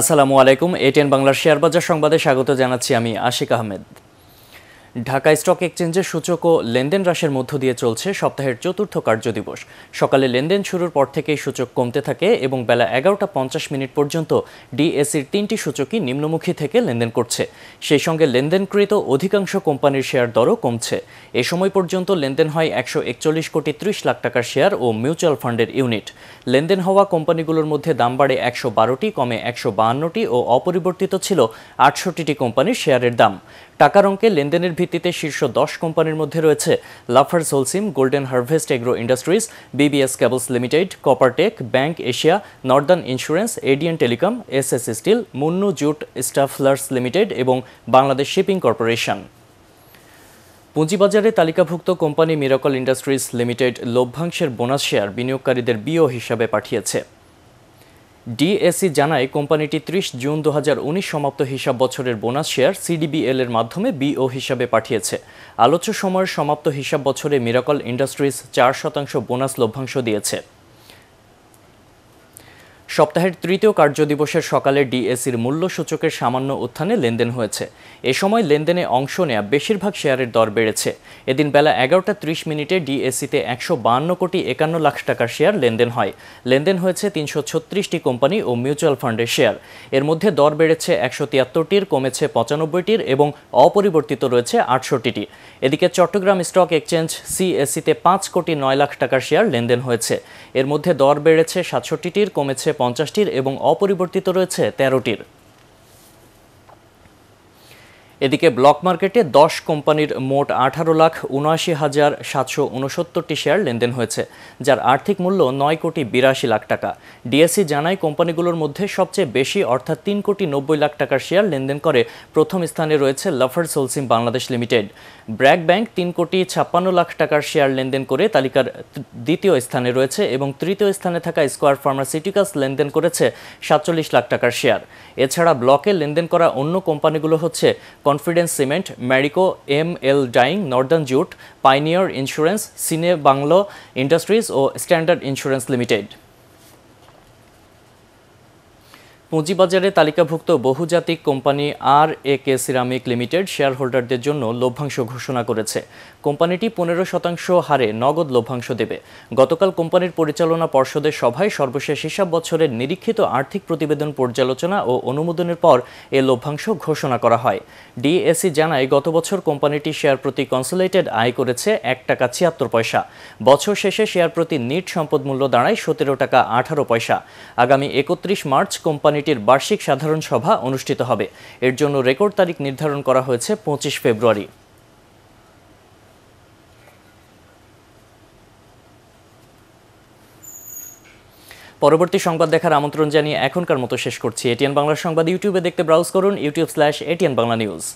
আসসালামু আলাইকুম এটিএন বাংলার শেয়ার বাজার সংবাদে স্বাগত জানাচ্ছি আমি আশিক আহমেদ। ঢাকা স্টক এক্সচেঞ্জে সূচক ও লেনদেন হ্রাসের মধ্য দিয়ে চলছে সপ্তাহের চতুর্থ কার্যদিবস। সকালে লেনদেন শুরুর পর থেকেই সূচক কমতে থাকে এবং বেলা ১১টা ৫০ মিনিট পর্যন্ত ডিএসসির তিনটি সূচকই নিম্নমুখী থেকে লেনদেন করছে। সেই সঙ্গে লেনদেনকৃত অধিকাংশ কোম্পানির শেয়ার দরও কমছে। এ সময় পর্যন্ত লেনদেন হয় ১৪১ কোটি ৩০ লাখ টাকার শেয়ার ও মিউচুয়াল ফান্ডের ইউনিট। লেনদেন হওয়া কোম্পানিগুলোর মধ্যে দাম বাড়ে ১১২টি, কমে ১৫২টি ও অপরিবর্তিত ছিল ৬৮টি কোম্পানির শেয়ারের দাম। টাকার অঙ্কে লেনদেনের ভিত্তিতে শীর্ষ ১০ কোম্পানির মধ্যে রয়েছে Lafarge Holcim, golden harvest agro industries, BBS cables limited, Coppertech, bank Asia, Northern insurance, এডিয়ান Telecom, SSS Steel, Monno jute, স্টাফলার্স limited এবং বাংলাদেশ শিপিং কর্পোরেশন। পুঁজিবাজারে তালিকাভুক্ত কোম্পানি মিরাকল ইন্ডাস্ট্রিজ লিমিটেড লভ্যাংশের বোনাস শেয়ার বিনিয়োগকারীদের বিও হিসাবে পাঠিয়েছে। ডিএসসি জানায় কোম্পানিটি ৩০ জুন ২০১৯ সমাপ্ত হিসাব বছরের বোনাস শেয়ার সিডিবিএল এর মাধ্যমে বিও হিসাবে পাঠিয়েছে। আলোচ্য সময়ের সমাপ্ত হিসাব বছরে মিরাকল ইন্ডাস্ট্রিজ ৪% বোনাস লভ্যাংশ দিয়েছে। সপ্তাহের তৃতীয় কার্যদিবসের সকালে ডিএসসির মূল্য সূচকের সামান্য উত্থানে লেনদেন হয়েছে। এ সময় লেনদেনে অংশ নেয়া বেশিরভাগ শেয়ারের দর বেড়েছে। এদিন বেলা ১১টা ৩০ মিনিটে ডিএসসিতে ১৫২ কোটি ৫১ লাখ টাকার শেয়ার লেনদেন হয়। লেনদেন হয়েছে ৩৩৬টি কোম্পানি ও মিউচুয়াল ফান্ডের শেয়ার। এর মধ্যে দর বেড়েছে ১৭৩টির, কমেছে ৯৫টির এবং অপরিবর্তিত রয়েছে ৬৮টি। এদিকে চট্টগ্রাম স্টক এক্সচেঞ্জ সিএসসিতে ৫ কোটি ৯ লাখ টাকার শেয়ার লেনদেন হয়েছে। এর মধ্যে দর বেড়েছে ৬৭টির, কমেছে ৫০টির এবং অপরিবর্তিত রয়েছে ১৩টির। এদিকে ব্লক মার্কেটে ১০ কোম্পানির মোট ১৮,৭৯,৭৬৯টি শেয়ার লেনদেন হয়েছে, যার আর্থিক মূল্য ৯ কোটি ৮২ লাখ টাকা। ডিএসসি জানায় কোম্পানিগুলোর মধ্যে সবচেয়ে বেশি অর্থাৎ ৩ কোটি ৯০ লাখ টাকার শেয়ার লেনদেন করে প্রথম স্থানে রয়েছে Lafarge Holcim Bangladesh limited. BRAC Bank ৩ crore ৫৬ lakh টাকার শেয়ার লেনদেন করে তালিকার দ্বিতীয় স্থানে রয়েছে এবং তৃতীয় স্থানে থাকা স্কোয়ার ফার্মাসিউটিক্যালস লেনদেন করেছে ৪৭ লাখ টাকার শেয়ার। এছাড়া ব্লকে লেনদেন করা অন্য কোম্পানিগুলো হচ্ছে confidence cement, Marico, ML Dyeing, Northern jute, pioneer insurance, সিনে বাংলোর ইন্ডাস্ট্রিজ ও স্ট্যান্ডার্ড ইন্স্যুরেন্স লিমিটেড। পুঁজিবাজারে তালিকাভুক্ত বহুজাতিক company RAK Ceramic limited share হোল্ডারদের জন্য লভ্যাংশ ঘোষণা করেছে। কোম্পানিটি 15% হারে নগদ লভ্যাংশ দেবে। গতকাল কোম্পানির পরিচালনা পর্ষদের সভায় সর্বশেষ হিসাব বছরের নিরীক্ষিত আর্থিক প্রতিবেদন পর্যালোচনা ও অনুমোদনের পর এ লভ্যাংশ ঘোষণা করা হয়। ডিএসসি জানায় গত বছর কোম্পানিটি শেয়ার প্রতি কনসোলিডেটেড আয় করেছে ১ টাকা ৭৬ পয়সা। বছর শেষে শেয়ার প্রতি নিট সম্পদ মূল্য দাঁড়ায় ১৭ টাকা ১৮ পয়সা। আগামী ৩১ মার্চ কোম্পানি বার্ষিক সাধারণ সভা অনুষ্ঠিত হবে। এর জন্য রেকর্ড তারিখ নির্ধারণ করা হয়েছে ২৫ ফেব্রুয়ারি। পরবর্তী সংবাদ দেখার আমন্ত্রণ জানিয়ে এখনকার মতো শেষ করছি এটিএন বাংলা সংবাদ। ইউটিউবে দেখতে ব্রাউজ করুন youtube/ATN Bangla News।